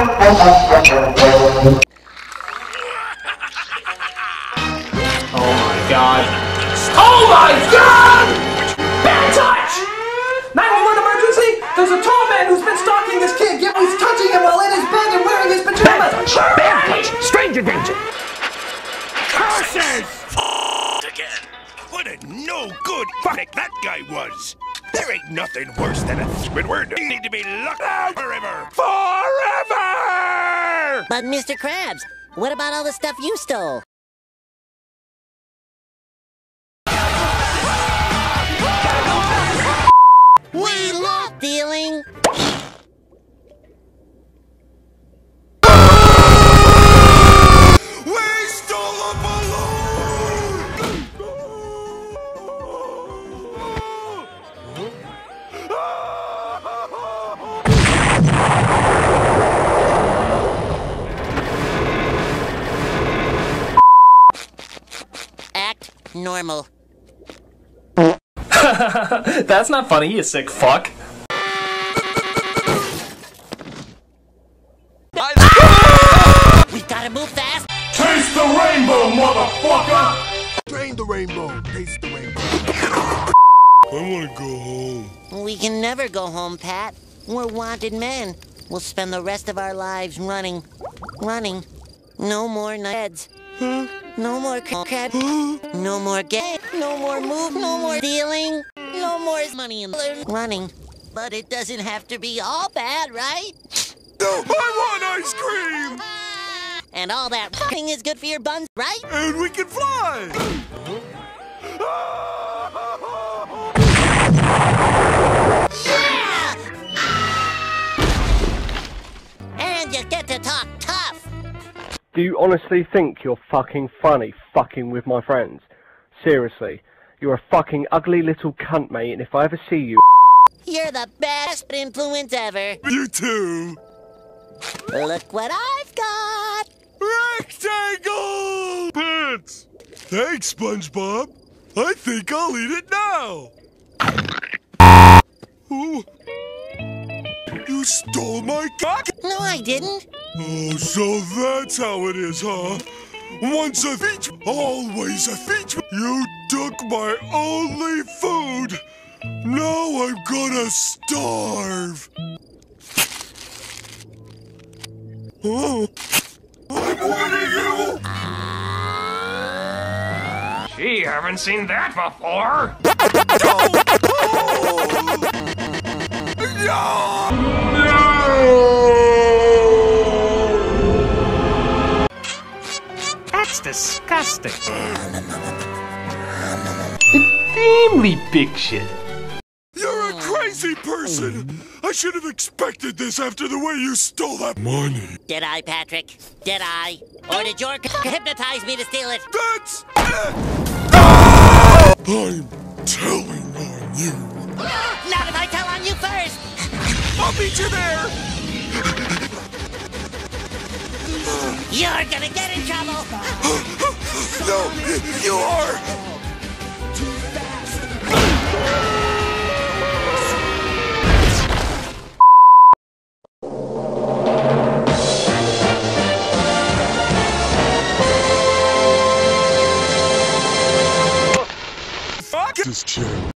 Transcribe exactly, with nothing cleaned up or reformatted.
Oh my god. Oh my god! Bad touch! nine one one emergency! There's a tall man who's been stalking this kid. Yet he's touching him while in his bed and wearing his pajamas. Bad touch! Bad touch! Stranger danger! Curses! Again. What a no good fuck that guy was! There ain't nothing worse than a Squidward. You need to be locked out forever! Forever! But Mister Krabs, what about all the stuff you stole? We love stealing! Normal. That's not funny, you sick fuck. Ah! We gotta move fast. Taste the rainbow, motherfucker! Drain the rainbow. Taste the rainbow. I wanna go home. We can never go home, Pat. We're wanted men. We'll spend the rest of our lives running. Running. No more nights. Huh? No more crap. No more gay. No more move. No more dealing. No more money and running. But it doesn't have to be all bad, right? No, I want ice cream! And all that thing is good for your buns, right? And we can fly! Yeah! And you get to talk tough! Do you honestly think you're fucking funny fucking with my friends? Seriously, you're a fucking ugly little cunt, mate, and if I ever see you... You're the best influence ever. You too. Look what I've got. Rectangle! Pants! Thanks, SpongeBob. I think I'll eat it now. Ooh. You stole my cock? No, I didn't. Oh, so that's how it is, huh? Once a thief, always a thief. You took my only food. Now I'm gonna starve. Oh, I'm warning you! Gee, haven't seen that before. No! Disgusting. Extremely big shit. You're a crazy person. I should have expected this after the way you stole that money. Did I, Patrick? Did I? Or did your c hypnotize me to steal it? That's it. Ah! I'm telling on you. Not if I tell on you first. I'll beat you there. You're gonna get in trouble! No, you are!